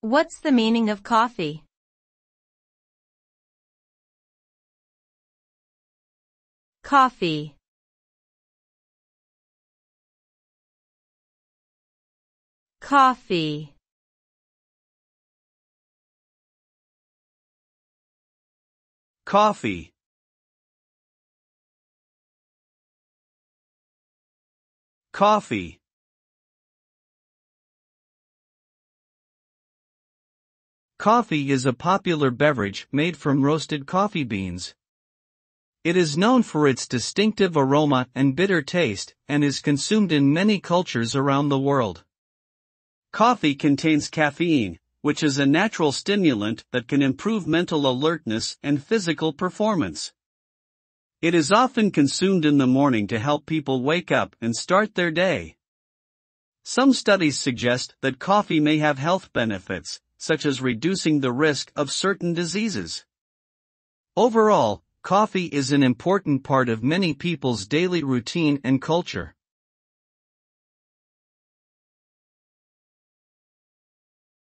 What's the meaning of coffee? Coffee. Coffee. Coffee. Coffee. Coffee is a popular beverage made from roasted coffee beans. It is known for its distinctive aroma and bitter taste, and is consumed in many cultures around the world. Coffee contains caffeine, which is a natural stimulant that can improve mental alertness and physical performance. It is often consumed in the morning to help people wake up and start their day. Some studies suggest that coffee may have health benefits, such as reducing the risk of certain diseases. Overall, coffee is an important part of many people's daily routine and culture.